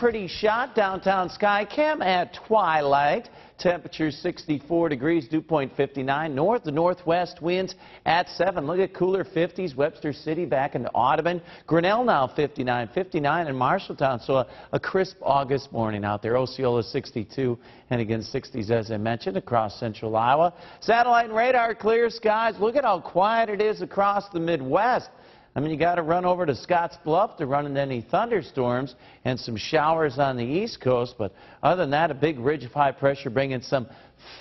pretty shot. Downtown sky cam at twilight. Temperature 64 degrees, dew point 59. North to northwest winds at 7. Look at cooler 50s. Webster City back into Audubon. Grinnell now 59 in Marshalltown. So a crisp August morning out there. Osceola 62 and again 60s as I mentioned across central Iowa. Satellite and radar clear skies. Look at how quiet it is across the Midwest. I mean, you got to run over to Scott's Bluff to run into any thunderstorms and some showers on the East Coast. But other than that, a big ridge of high pressure bringing some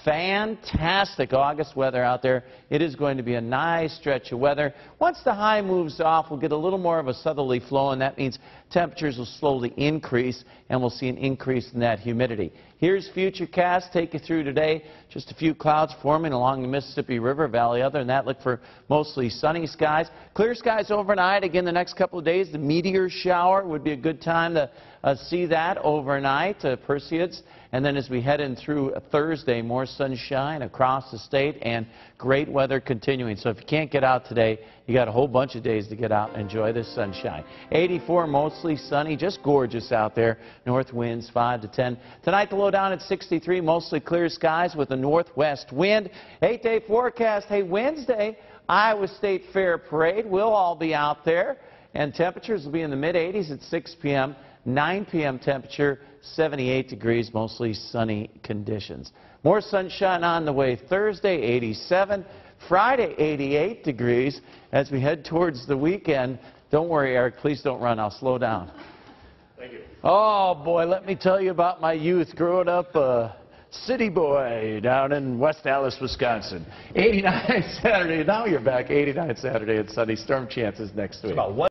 fantastic August weather out there. It is going to be a nice stretch of weather. Once the high moves off, we'll get a little more of a southerly flow, and that means temperatures will slowly increase, and we'll see an increase in that humidity. Here's Futurecast. Take you through today. Just a few clouds forming along the Mississippi River Valley. Other than that, look for mostly sunny skies. Clear skies overnight. Again, the next couple of days, the meteor shower would be a good time to see that overnight, Perseids. And then as we head in through Thursday, more sunshine across the state and great weather continuing. So if you can't get out today, you got a whole bunch of days to get out and enjoy the sunshine. 84, mostly sunny, just gorgeous out there. North winds 5 to 10. Tonight, the low down at 63, mostly clear skies with a northwest wind. 8-day forecast. Hey, Wednesday, Iowa State Fair Parade. We'll all be out there. And temperatures will be in the mid-80s at 6 p.m. 9 p.m. temperature, 78 degrees, mostly sunny conditions. More sunshine on the way Thursday, 87. Friday, 88 degrees. As we head towards the weekend, don't worry, Eric, please don't run. I'll slow down. Thank you. Oh, boy, let me tell you about my youth growing up. City boy down in West Allis, Wisconsin. 89 Saturday. Now you're back. 89 Saturday and sunny. Storm chances next week. About